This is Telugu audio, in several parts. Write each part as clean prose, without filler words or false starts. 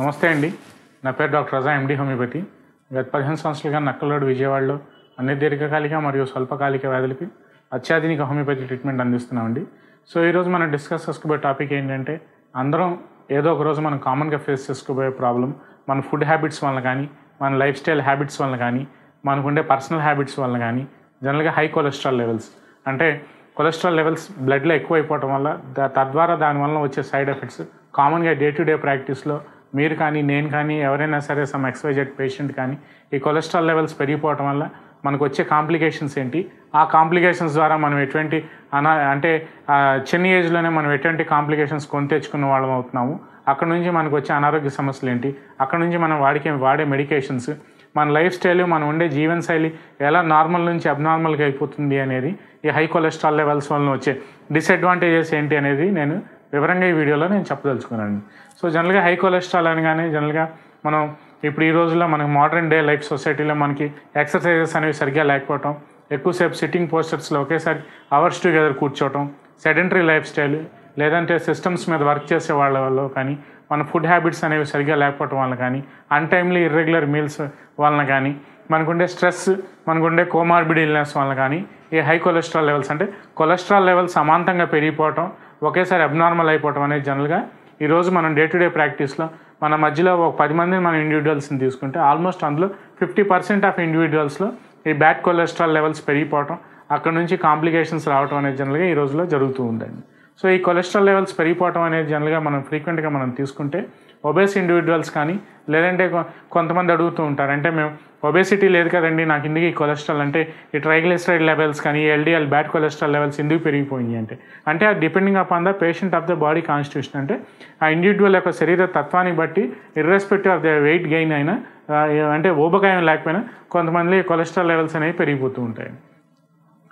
నమస్తే అండి, నా పేరు డాక్టర్ రజా, ఎండి హోమియోపతి. గత 15 సంవత్సరాలుగా నక్కల్లోడ్ విజయవాడలో అన్ని దీర్ఘకాలిక మరియు స్వల్పకాలిక వ్యాధులకి అత్యాధునిక హోమియోపతి ట్రీట్మెంట్ అందిస్తున్నామండి. సో ఈరోజు మనం డిస్కస్ చేసుకోబోయే టాపిక్ ఏంటంటే, అందరం ఏదో ఒక రోజు మనం కామన్గా ఫేస్ చేసుకోబోయే ప్రాబ్లం మన ఫుడ్ హ్యాబిట్స్ వల్ల కానీ, మన లైఫ్ స్టైల్ హ్యాబిట్స్ వల్ల కానీ, మనకుండే పర్సనల్ హ్యాబిట్స్ వల్ల కానీ, జనరల్గా హై కొలెస్ట్రాల్ లెవెల్స్ అంటే కొలెస్ట్రాల్ లెవెల్స్ బ్లడ్లో ఎక్కువైపోవటం వల్ల తద్వారా దానివల్ల వచ్చే సైడ్ ఎఫెక్ట్స్ కామన్గా డే టు డే ప్రాక్టీస్లో మీరు కానీ నేను కానీ ఎవరైనా సరే సమ్ ఎక్స్వైజెడ్ పేషెంట్ కానీ ఈ కొలెస్ట్రాల్ లెవెల్స్ పెరిగిపోవటం వల్ల మనకు వచ్చే కాంప్లికేషన్స్ ఏంటి, ఆ కాంప్లికేషన్స్ ద్వారా మనం ఎటువంటి అంటే చిన్న ఏజ్లోనే మనం ఎటువంటి కాంప్లికేషన్స్ కొని తెచ్చుకున్న వాళ్ళం అవుతున్నాము, అక్కడ నుంచి మనకు వచ్చే అనారోగ్య సమస్యలు ఏంటి, అక్కడ నుంచి మనం వాడే మెడికేషన్స్, మన లైఫ్ స్టైల్, మనం ఉండే జీవనశైలి ఎలా నార్మల్ నుంచి అబ్నార్మల్గా అయిపోతుంది అనేది, ఈ హై కొలెస్ట్రాల్ లెవెల్స్ వలన వచ్చే డిసడ్వాంటేజెస్ ఏంటి అనేది నేను వివరంగా ఈ వీడియోలో నేను చెప్పదలుచుకున్నాను. సో జనరల్గా హై కొలెస్ట్రాల్ అనగానే జనరల్గా మనం ఇప్పుడు ఈ రోజుల్లో మనకి మోడర్న్ డే లైఫ్ సొసైటీలో మనకి ఎక్సర్సైజెస్ అనేవి సరిగ్గా లేకపోవటం, ఎక్కువసేపు సిట్టింగ్ పోస్టర్స్లో ఒకేసారి అవర్స్ టుగెదర్ కూర్చోవటం, సెడెంటరీ లైఫ్ స్టైల్, లేదంటే సిస్టమ్స్ మీద వర్క్ చేసే వాళ్ళలో కానీ, మన ఫుడ్ హ్యాబిట్స్ అనేవి సరిగ్గా లేకపోవటం వల్ల కానీ, అన్టైమ్లీ ఇర్రెగ్యులర్ మీల్స్ వలన కానీ, మనకుండే స్ట్రెస్, మనకుండే కోమార్బిడ్ ఇల్నెస్ వలన కానీ ఈ హై కొలెస్ట్రాల్ లెవెల్స్ అంటే కొలెస్ట్రాల్ లెవెల్స్ సమాంతంగా పెరిగిపోవటం, ఒకేసారి అబ్నార్మల్ అయిపోవటం అనేది జనరల్గా ఈరోజు మనం డే టు డే ప్రాక్టీస్లో మన మధ్యలో ఒక 10 మందిని మనం ఇండివిజువల్స్ని తీసుకుంటే ఆల్మోస్ట్ అందులో 50% ఆఫ్ ఇండివిజువల్స్లో ఈ బ్యాడ్ కొలెస్ట్రాల్ లెవెల్స్ పెరిగిపోవటం, అక్కడ నుంచి కాంప్లికేషన్స్ రావటం అనేది జనరల్గా ఈ రోజులో జరుగుతూ ఉందండి. సో ఈ కొలెస్ట్రాల్ లెవెల్స్ పెరిగిపోవటం అనేది జనరల్గా మనం ఫ్రీక్వెంట్గా మనం తీసుకుంటే ఒబేస్ ఇండివిజువల్స్ కానీ, లేదంటే కొంతమంది అడుగుతూ ఉంటారు, అంటే మేము ఒబేసిటీ లేదు కదండి నాకు, ఇందుకు ఈ కొలెస్ట్రాల్ అంటే ఈ ట్రైగ్లిసరైడ్ లెవెల్స్ కానీ ఎల్డిఎల్ బ్యాడ్ కొలెస్ట్రాల్ లెవెల్స్ ఎందుకు పెరిగిపోయింది అంటే, అది depending upon the patient of the body constitution, అంటే ఆ ఇండివిజువల్ యొక్క శరీర తత్వాన్ని బట్టి irrespective of the weight gain అయినా అంటే ఊబకాయం లేకపోయినా కొంతమంది కొలెస్ట్రాల్ లెవెల్స్ అనేవి పెరిగిపోతూ ఉంటాయి.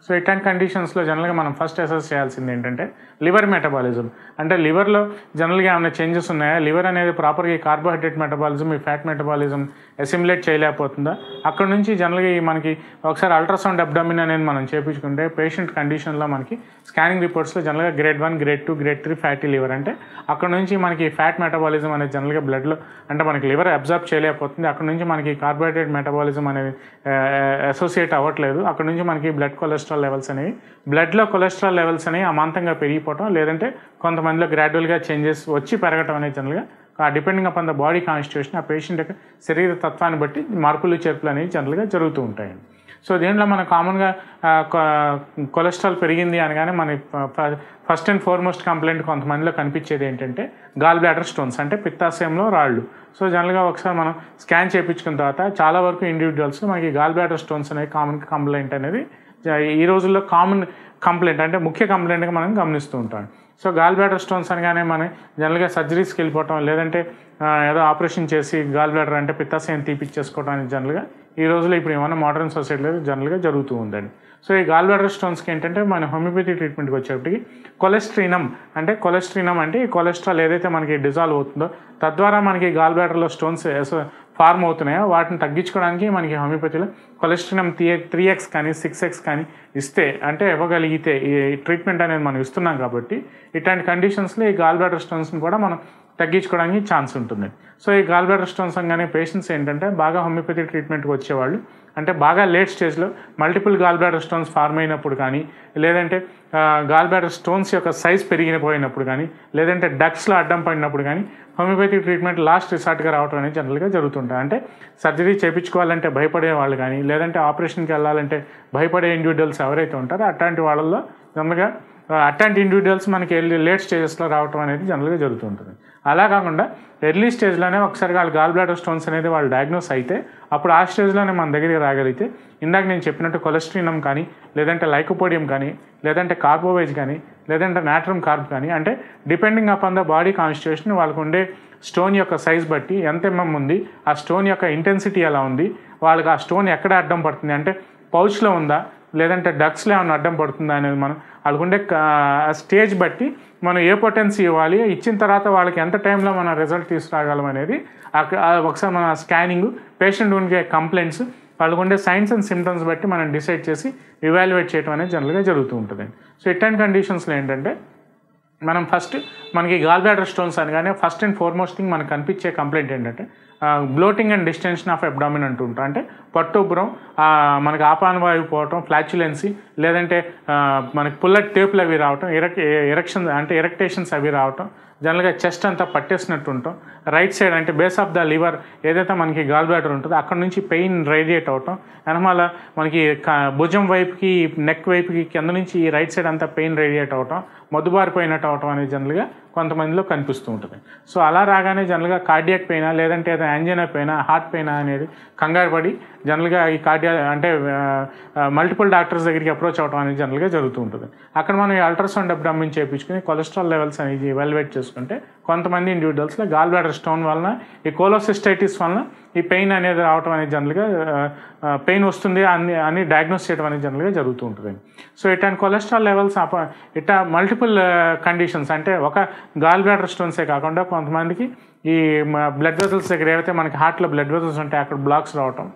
సో ఇట్లాంటి కండిషన్స్లో జనరల్గా మనం ఫస్ట్ అసెస్ చేయాల్సింది ఏంటంటే లివర్ మెటబాలిజం, అంటే లివర్లో జనరల్గా ఏమైనా చేంజెస్ ఉన్నాయా, లివర్ అనేది ప్రాపర్గా ఈ కార్బోహైడ్రేట్ మెటబాలిజం ఈ ఫ్యాట్ మెటబాలిజం అసిమిలేట్ చేయలేకపోతుందా, అక్కడ నుంచి జనరల్గా మనకి ఒకసారి అల్ట్రాసౌండ్ అబ్డామిన్ అనేది మనం చేయించుకుంటే పేషెంట్ కండిషన్లో మనకి స్కానింగ్ రిపోర్ట్స్లో జనరల్గా grade 1, grade 2, grade 3 fatty liver, అంటే అక్కడ నుంచి మనకి ఫ్యాట్ మెటబాలిజం అనేది జనరల్గా బ్లడ్లో అంటే మనకి లివర్ అబ్జర్బ్ చేయలేకపోతుంది, అక్కడ నుంచి మనకి కార్బోహైడ్రేట్ మెటబాలిజం అనేది అసోసియేట్ అవ్వట్లేదు, అక్కడ నుంచి మనకి బ్లడ్ కొలెస్ట్రాల్ లెవెల్స్ అనేవి బ్లడ్లో కొలెస్ట్రాల్ లెవెల్స్ అనేవి అమాంతంగా పెరిగిపోవటం, లేదంటే కొంతమందిలో గ్రాడ్యువల్గా చేంజెస్ వచ్చి పెరగటం అనేది జనరల్గా depending upon the body constitution ఆ పేషెంట్ యొక్క శరీర తత్వాన్ని బట్టి మార్పులు చేర్పులు అనేవి జనరల్గా జరుగుతూ ఉంటాయండి. సో దీంట్లో మనం కామన్గా కొలెస్ట్రాల్ పెరిగింది అనగానే మన ఫస్ట్ అండ్ ఫార్మోస్ట్ కంప్లైంట్ కొంతమందిలో కనిపించేది ఏంటంటే గాల్ బ్లాడర్ స్టోన్స్, అంటే పిత్తాశయంలో రాళ్ళు. సో జనరల్గా ఒకసారి మనం స్కాన్ చేయించుకున్న తర్వాత చాలా వరకు ఇండివిజువల్స్ మనకి గాల్ బ్లాడర్ స్టోన్స్ అనే కామన్ కంప్లైంట్ అనేది ఈ రోజుల్లో కామన్ కంప్లైంట్ అంటే ముఖ్య కంప్లైంట్గా మనం గమనిస్తూ ఉంటాం. సో గాల్ బ్లాడర్ స్టోన్స్ అనగానే మనం జనరల్గా సర్జరీస్కి వెళ్ళిపోవటం, లేదంటే ఏదో ఆపరేషన్ చేసి గాల్ బ్లాడర్ అంటే పిత్తాశయం తీపిచ్చేసుకోవడం అనేది జనరల్గా ఈ రోజులో ఇప్పుడు ఏమైనా మోడర్న్ సొసైటీలో జనరల్గా జరుగుతూ ఉందండి. సో ఈ గాల్ బ్లాడర్ స్టోన్స్కి ఏంటంటే మన హోమియోపతి ట్రీట్మెంట్కి వచ్చేప్పటికి కొలెస్ట్రినమ్ అంటే ఈ కొలెస్ట్రాల్ ఏదైతే మనకి డిజాల్వ్ అవుతుందో తద్వారా మనకి గాల్ బ్లాడర్లో స్టోన్స్ ఫార్మ్ అవుతున్నాయో వాటిని తగ్గించుకోవడానికి మనకి హోమియోపతిలో కొలెస్ట్రినమ్ 3x కానీ 6x కానీ ఇస్తే అంటే ఇవ్వగలిగితే ఈ ట్రీట్మెంట్ అనేది మనం ఇస్తున్నాం కాబట్టి ఇట్లాంటి కండిషన్స్లో ఈ గాల్ బ్లాడర్ స్టోన్స్ని కూడా మనం తగ్గించుకోవడానికి ఛాన్స్ ఉంటుంది. సో ఈ గాల్ బ్లాడర్ స్టోన్స్ అనగానే పేషెంట్స్ ఏంటంటే బాగా హోమియోపతి ట్రీట్మెంట్కి వచ్చేవాళ్ళు అంటే బాగా లేట్ స్టేజ్లో multiple gall bladder stones form అయినప్పుడు కానీ, లేదంటే గాల్ బ్లాడర్ స్టోన్స్ యొక్క సైజ్ పెరిగిపోయినప్పుడు కానీ, లేదంటే డక్స్లో అడ్డం పడినప్పుడు కానీ హోమియోపతి ట్రీట్మెంట్ లాస్ట్ రిసార్ట్గా రావడం అనేది జనరల్గా జరుగుతుంటాయి. అంటే సర్జరీ చేయించుకోవాలంటే భయపడే వాళ్ళు కానీ, లేదంటే ఆపరేషన్కి వెళ్ళాలంటే భయపడే ఇండివిజువల్స్ ఎవరైతే ఉంటారో అట్లాంటి వాళ్ళల్లో జనరల్గా అట్లాంటి ఇండివిజువల్స్ మనకి ఎర్లీ లేట్ స్టేజెస్లో రావడం అనేది జనరల్గా జరుగుతుంటుంది. అలా కాకుండా ఎర్లీ స్టేజ్లోనే ఒకసారి వాళ్ళు గాల్ బ్లాడర్ స్టోన్స్ అనేది వాళ్ళు డయాగ్నోస్ అయితే అప్పుడు ఆ స్టేజ్లోనే మన దగ్గరికి రాగలిగితే ఇందాక నేను చెప్పినట్టు కొలెస్ట్రినమ్ కానీ, లేదంటే లైకోపోడియం కానీ, లేదంటే కార్బోవేజ్ కానీ, లేదంటే నాట్రమ్ కార్బ్ కానీ, అంటే depending upon the body constitution వాళ్ళకు ఉండే స్టోన్ యొక్క సైజ్ బట్టి ఎంత ఉంది, ఆ స్టోన్ యొక్క ఇంటెన్సిటీ ఎలా ఉంది, వాళ్ళకి ఆ స్టోన్ ఎక్కడ అడ్డం పడుతుంది అంటే పౌచ్లో ఉందా, లేదంటే డక్స్లో ఏమైనా అడ్డం పడుతుందా అనేది మనం వాళ్ళకుండే స్టేజ్ బట్టి మనం ఏ పొటెన్సీ ఇవ్వాలి, ఇచ్చిన తర్వాత వాళ్ళకి ఎంత టైంలో మనం రిజల్ట్ తీసుకురాగలం అనేది ఒకసారి మన స్కానింగ్ పేషెంట్ ఉండే కంప్లైంట్స్ వాళ్ళకుండే సైన్స్ అండ్ సిమ్టమ్స్ బట్టి మనం డిసైడ్ చేసి ఇవాల్యుయేట్ చేయడం అనేది జనరల్గా జరుగుతూ ఉంటుంది. సో ఇట్లాంటి కండిషన్స్లో ఏంటంటే మనం ఫస్ట్ మనకి గాల్ బ్లాడర్ స్టోన్స్ అనగానే ఫస్ట్ అండ్ ఫార్మోస్ట్ థింగ్ మనకు కనిపించే కంప్లైంట్ ఏంటంటే bloating and distension of abdomen అంటుంటారు. అంటే పట్టుబ్బరం, మనకు ఆపానవాయువు పోవటం, ఫ్లాచులెన్సీ, లేదంటే మనకి పుల్లటి టేపులు అవి రావటం, ఎరక్షన్ అంటే ఎరక్టేషన్స్ అవి రావటం, జనరల్గా చెస్ట్ అంతా పట్టేసినట్టు ఉంటాం. రైట్ సైడ్ అంటే బేస్ ఆఫ్ ద లివర్ ఏదైతే మనకి గాల్ బ్లాడర్ ఉంటుందో అక్కడ నుంచి పెయిన్ రేడియేట్ అవటం, అనమాల మనకి భుజం వైపుకి, నెక్ వైపుకి, కింద నుంచి ఈ రైట్ సైడ్ అంతా పెయిన్ రేడియేట్ అవటం, మొద్దుబారిపోయినట్టు అవటం అనేది జనరల్గా కొంతమందిలో కనిపిస్తూ ఉంటుంది. సో అలా రాగానే జనరల్గా కార్డియాక్ పెయినా, లేదంటే ఏదైనా యాంజినా పెయినా, హార్ట్ పెయినా అనేది కంగారు పడి జనరల్గా ఈ కార్డియా అంటే మల్టిపుల్ డాక్టర్స్ దగ్గరికి అప్రోచ్ అవటం అనేది జనరల్గా జరుగుతూ ఉంటుంది. అక్కడ మనం ఈ అల్ట్రాసౌండ్ అబ్డామిన్ చేయించుకుని కొలెస్ట్రాల్ లెవెల్స్ అనేది ఎవాల్యుయేట్ చేసుకుంటే కొంతమంది ఇండివిడ్యువల్స్లో గాల్ బ్లాడర్ స్టోన్ వలన, ఈ కోలోసిస్టైటిస్ వలన ఈ పెయిన్ అనేది రావటం అనేది జనరల్గా పెయిన్ వస్తుంది అని డయాగ్నోస్ చేయడం అనేది జనరల్గా జరుగుతూ ఉంటుంది. సో ఇట్లాంటి కొలెస్ట్రాల్ లెవెల్స్ ఇట్లా మల్టిపుల్ కండిషన్స్ అంటే ఒక గాల్ బ్లాడర్ స్టోన్సే కాకుండా కొంతమందికి ఈ బ్లడ్ వెజల్స్ దగ్గర ఏవైతే మనకి హార్ట్లో బ్లడ్ వెజల్స్ ఉంటాయి అక్కడ బ్లాక్స్ రావటం,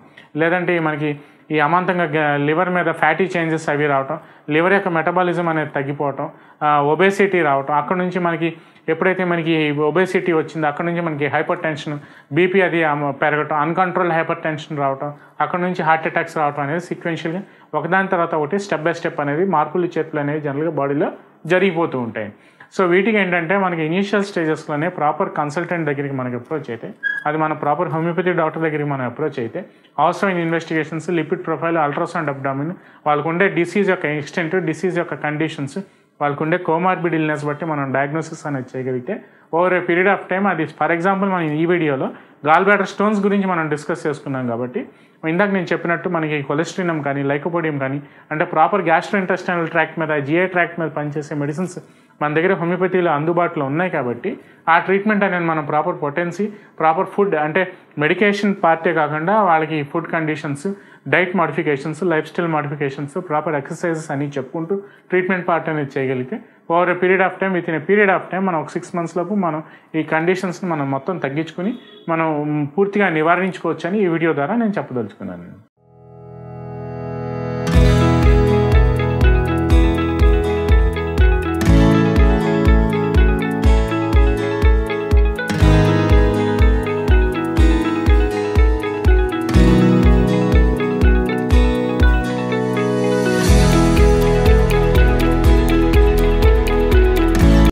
లేదంటే మనకి ఈ అమాంతంగా లివర్ మీద ఫ్యాటీ చేంజెస్ అవి రావటం, లివర్ యొక్క మెటబాలిజం అనేది తగ్గిపోవటం, ఒబేసిటీ రావటం, అక్కడ నుంచి మనకి ఎప్పుడైతే మనకి ఒబేసిటీ వచ్చిందో అక్కడ నుంచి మనకి హైపర్ టెన్షన్, బీపీ అది పెరగటం, అన్కంట్రోల్డ్ హైపర్ టెన్షన్ రావటం, అక్కడ నుంచి హార్ట్ అటాక్స్ రావటం అనేది సీక్వెన్షియల్గా ఒకదాని తర్వాత ఒకటి స్టెప్ బై స్టెప్ అనేది మార్పులు చేర్పులు అనేవి జనరల్గా బాడీలో జరిగిపోతూ ఉంటాయి. సో వీటికి ఏంటంటే మనకి ఇనీషియల్ స్టేజెస్లోనే ప్రాపర్ కన్సల్టెంట్ దగ్గరికి మనకి అప్రోచ్ అయితే, అది మన ప్రాపర్ హోమియోపతి డాక్టర్ దగ్గరికి మనం అప్రోచ్ అయితే, అవసరమైన investigations, lipid profile, ultrasound abdomen, వాళ్ళకు ఉండే డిసీజ్ యొక్క ఎక్స్టెంట్, డిసీజ్ యొక్క కండిషన్స్, వాళ్ళకు ఉండే కోమార్బిడ్ ఇల్నెస్ బట్టి మనం డయాగ్నోసిస్ అనేది చేయగలిగితే over a period of time అది. ఫర్ ఎగ్జాంపుల్ మనం ఈ వీడియోలో గాల్ బ్లాడర్ స్టోన్స్ గురించి మనం డిస్కస్ చేసుకున్నాం కాబట్టి, ఇందాక నేను చెప్పినట్టు మనకి కొలెస్ట్రినం కానీ లైకోపోడియం కానీ అంటే ప్రాపర్ గ్యాస్ట్రోఇంటెస్టైనల్ ట్రాక్ట్ మీద, జిఐ ట్రాక్ట్ మీద పనిచేసే మెడిసిన్స్ మన దగ్గర హోమియోపతిలో అందుబాటులో ఉన్నాయి కాబట్టి ఆ ట్రీట్మెంట్ అనేది మనం ప్రాపర్ పొటెన్సీ, ప్రాపర్ ఫుడ్ అంటే మెడికేషన్ పార్టే కాకుండా వాళ్ళకి food conditions, diet modifications, life style modifications, proper exercises అని చెప్పుకుంటూ ట్రీట్మెంట్ పార్ట్ అనేది చేయగలిగితే over period of time, with in period of time మనం ఒక 6 months లోపు మనం ఈ కండిషన్స్ని మనం మొత్తం తగ్గించుకుని మనం పూర్తిగా నివారించుకోవచ్చు అని ఈ వీడియో ద్వారా నేను చెప్పదలుచుకున్నాను.